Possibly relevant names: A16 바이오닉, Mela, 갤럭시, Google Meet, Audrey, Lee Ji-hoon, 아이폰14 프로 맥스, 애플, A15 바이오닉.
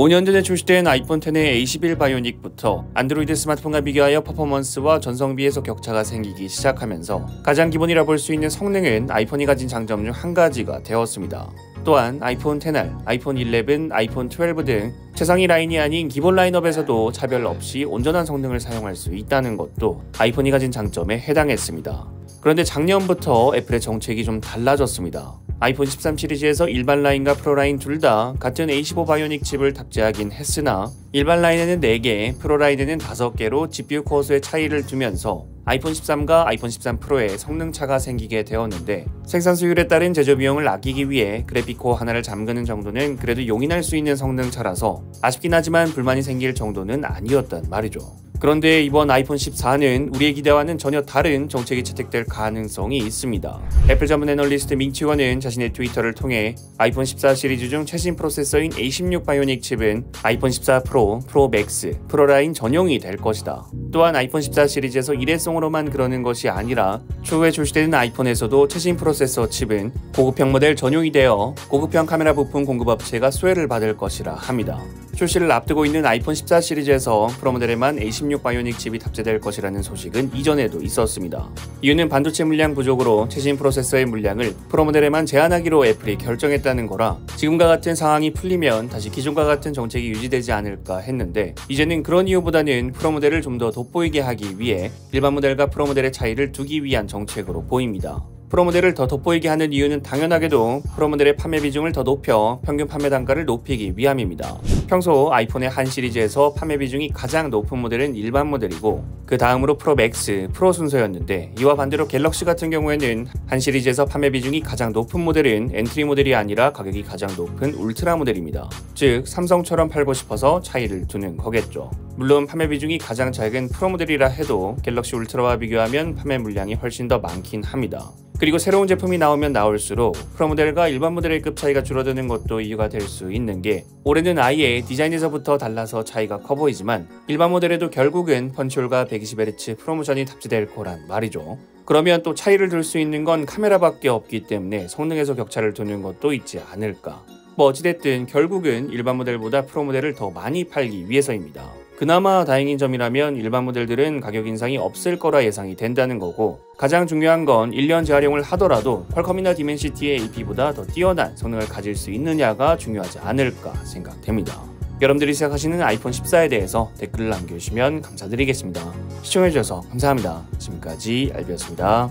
5년 전에 출시된 아이폰 X의 A11 바이오닉부터 안드로이드 스마트폰과 비교하여 퍼포먼스와 전성비에서 격차가 생기기 시작하면서 가장 기본이라 볼 수 있는 성능은 아이폰이 가진 장점 중 한 가지가 되었습니다. 또한 아이폰 XR, 아이폰 11, 아이폰 12 등 최상위 라인이 아닌 기본 라인업에서도 차별 없이 온전한 성능을 사용할 수 있다는 것도 아이폰이 가진 장점에 해당했습니다. 그런데 작년부터 애플의 정책이 좀 달라졌습니다. 아이폰 13 시리즈에서 일반 라인과 프로 라인 둘 다 같은 A15 바이오닉 칩을 탑재하긴 했으나 일반 라인에는 4개, 프로 라인에는 5개로 GPU 코어 수의 차이를 두면서 아이폰 13과 아이폰 13 프로에 성능 차가 생기게 되었는데, 생산 수율에 따른 제조 비용을 아끼기 위해 그래픽 코어 하나를 잠그는 정도는 그래도 용인할 수 있는 성능 차라서 아쉽긴 하지만 불만이 생길 정도는 아니었단 말이죠. 그런데 이번 아이폰 14는 우리의 기대와는 전혀 다른 정책이 채택될 가능성이 있습니다. 애플 전문 애널리스트 밍치원은 자신의 트위터를 통해 아이폰 14 시리즈 중 최신 프로세서인 A16 바이오닉 칩은 아이폰 14 프로, 프로 맥스, 프로 라인 전용이 될 것이다. 또한 아이폰 14 시리즈에서 일회성으로만 그러는 것이 아니라 추후에 출시되는 아이폰에서도 최신 프로세서 칩은 고급형 모델 전용이 되어 고급형 카메라 부품 공급업체가 수혜를 받을 것이라 합니다. 출시를 앞두고 있는 아이폰 14 시리즈에서 프로 모델에만 A16 바이오닉 칩이 탑재될 것이라는 소식은 이전에도 있었습니다. 이유는 반도체 물량 부족으로 최신 프로세서의 물량을 프로 모델에만 제한하기로 애플이 결정했다는 거라, 지금과 같은 상황이 풀리면 다시 기존과 같은 정책이 유지되지 않을까 했는데, 이제는 그런 이유보다는 프로 모델을 좀 더 돋보이게 하기 위해 일반 모델과 프로 모델의 차이를 두기 위한 정책으로 보입니다. 프로 모델을 더 돋보이게 하는 이유는 당연하게도 프로 모델의 판매 비중을 더 높여 평균 판매 단가를 높이기 위함입니다. 평소 아이폰의 한 시리즈에서 판매 비중이 가장 높은 모델은 일반 모델이고 그 다음으로 프로 맥스, 프로 순서였는데, 이와 반대로 갤럭시 같은 경우에는 한 시리즈에서 판매 비중이 가장 높은 모델은 엔트리 모델이 아니라 가격이 가장 높은 울트라 모델입니다. 즉 삼성처럼 팔고 싶어서 차이를 두는 거겠죠. 물론 판매 비중이 가장 작은 프로 모델이라 해도 갤럭시 울트라와 비교하면 판매 물량이 훨씬 더 많긴 합니다. 그리고 새로운 제품이 나오면 나올수록 프로 모델과 일반 모델의 급 차이가 줄어드는 것도 이유가 될 수 있는 게, 올해는 아예 디자인에서부터 달라서 차이가 커 보이지만 일반 모델에도 결국은 펀치홀과 120Hz 프로모션이 탑재될 거란 말이죠. 그러면 또 차이를 둘 수 있는 건 카메라밖에 없기 때문에 성능에서 격차를 두는 것도 있지 않을까. 뭐 어찌됐든 결국은 일반 모델보다 프로 모델을 더 많이 팔기 위해서입니다. 그나마 다행인 점이라면 일반 모델들은 가격 인상이 없을 거라 예상이 된다는 거고, 가장 중요한 건 1년 재활용을 하더라도 퀄컴이나 디멘시티의 AP보다 더 뛰어난 성능을 가질 수 있느냐가 중요하지 않을까 생각됩니다. 여러분들이 생각하시는 아이폰 14에 대해서 댓글을 남겨주시면 감사드리겠습니다. 시청해주셔서 감사합니다. 지금까지 알비였습니다.